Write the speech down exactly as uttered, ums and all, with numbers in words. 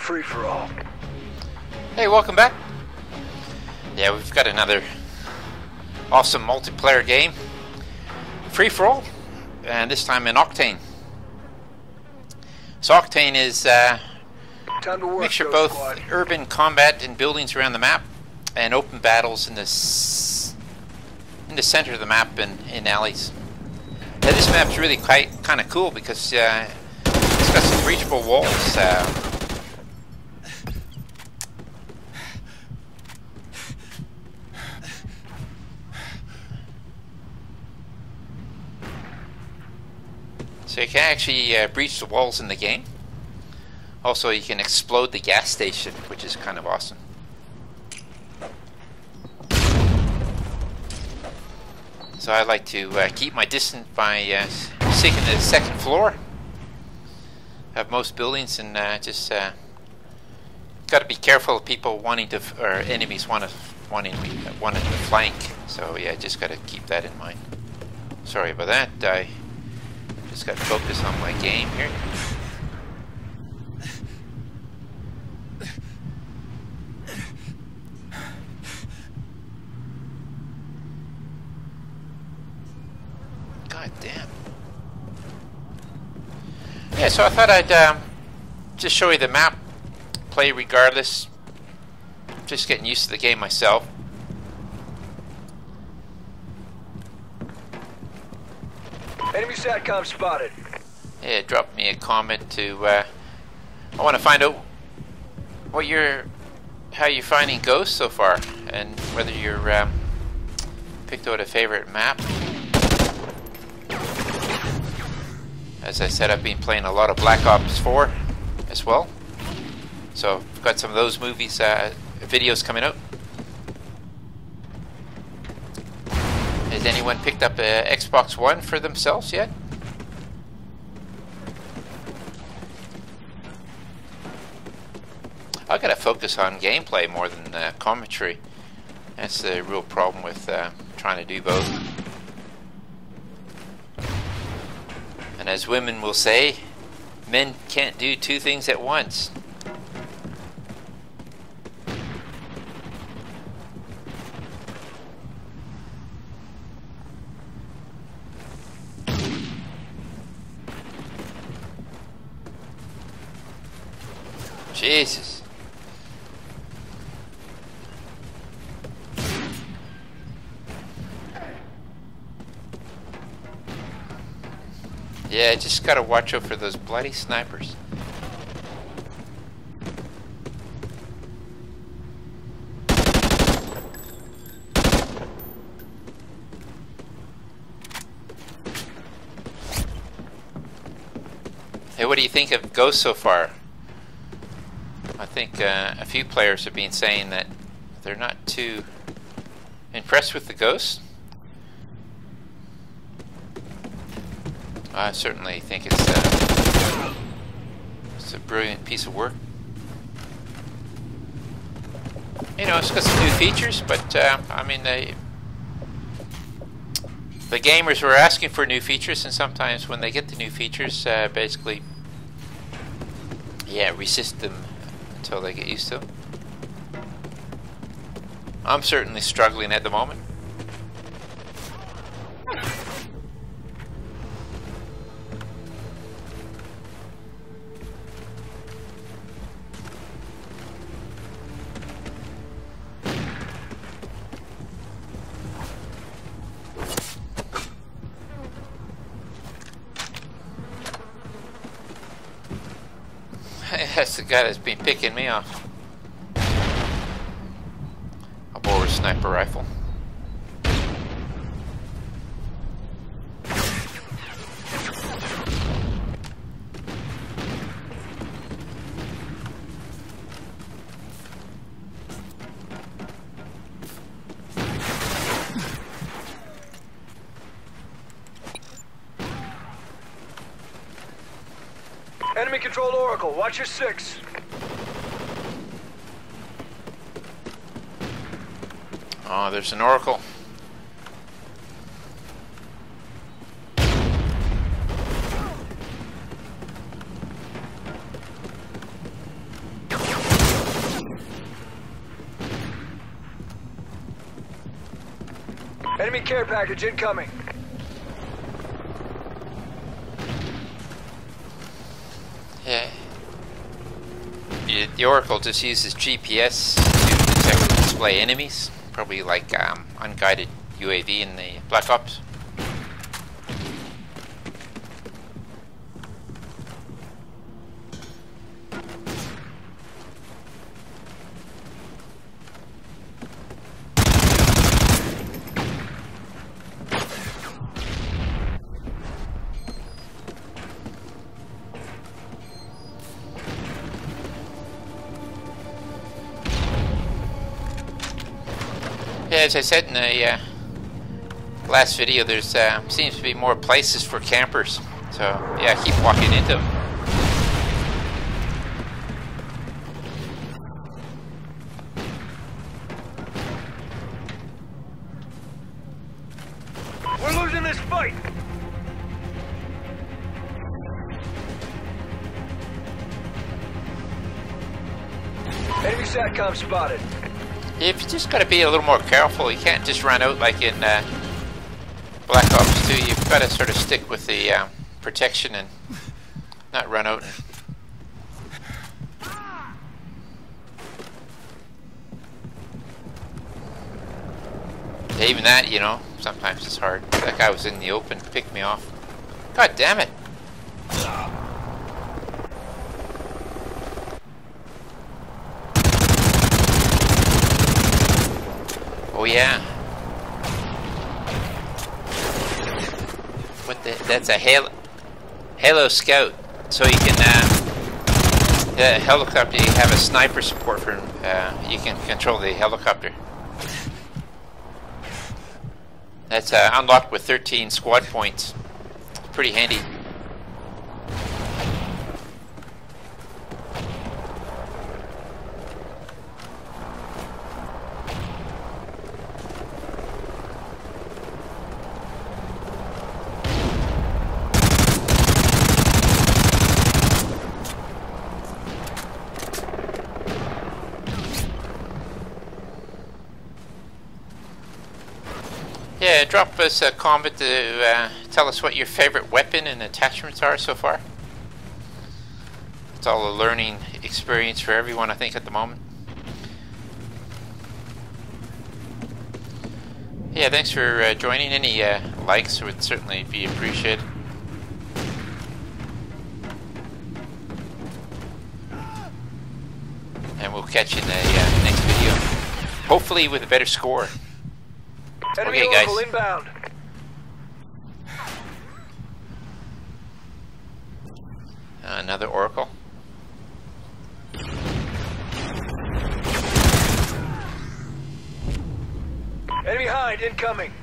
Free for all. Hey, welcome back. Yeah, we've got another awesome multiplayer game. Free for all, and this time in Octane. So Octane is uh, time to work, mixture of both squad. Urban combat in buildings around the map and open battles in the s in the center of the map and in alleys. Now this map's really quite kind of cool because uh, it's got some reachable walls. Uh, So you can actually uh, breach the walls in the game. Also, you can explode the gas station, which is kind of awesome. So I like to uh, keep my distance by uh, seeking the second floor of most buildings, and uh, just uh, got to be careful of people wanting to, f or enemies want to, wanting, uh, wanting to flank. So yeah, just got to keep that in mind. Sorry about that. I Just got to focus on my game here. God damn. Yeah, so I thought I'd um, just show you the map. Play regardless. Just getting used to the game myself. Enemy SATCOM spotted. Yeah, it dropped me a comment to. Uh, I want to find out what you're, how you're finding Ghost so far, and whether you're um, picked out a favorite map. As I said, I've been playing a lot of Black Ops four as well, so I've got some of those movies, uh, videos coming out. Has anyone picked up an Xbox One for themselves yet? I gotta focus on gameplay more than uh, commentary. That's the real problem with uh, trying to do both. And as women will say, men can't do two things at once. Jesus. Yeah, just gotta watch out for those bloody snipers. Hey, what do you think of Ghost so far? I think uh, a few players have been saying that they're not too impressed with the Ghost. I certainly think it's a, it's a brilliant piece of work. You know, it's got some new features, but uh, I mean, they, the gamers were asking for new features, and sometimes when they get the new features, uh, basically, yeah, resist them until they get used to them. I'm certainly struggling at the moment. That's the guy that's been picking me off. I'll borrow a sniper rifle. Enemy controlled Oracle, watch your six. Oh, there's an Oracle. Enemy care package incoming. Yeah. The Oracle just uses G P S to detect and display enemies. Probably like um, unguided U A V in the Black Ops. As I said in the uh, last video, there's uh, seems to be more places for campers, so yeah, keep walking into them. We're losing this fight. Enemy SATCOM spotted. If you just gotta be a little more careful, you can't just run out like in uh, Black Ops two. You've gotta sort of stick with the um, protection and not run out. And even that, you know, sometimes it's hard. That guy was in the open, picked me off. God damn it! Oh yeah. What the? That's a halo, halo scout. So you can uh, the helicopter. You have a sniper support for. Uh, you can control the helicopter. That's uh, unlocked with thirteen squad points. Pretty handy. Yeah, drop us a comment to uh, tell us what your favorite weapon and attachments are so far. It's all a learning experience for everyone, I think, at the moment. Yeah, thanks for uh, joining. Any uh, likes would certainly be appreciated. And we'll catch you in the uh, next video. Hopefully with a better score. Enemy okay, guys. Inbound. Another Oracle. Enemy Hind incoming.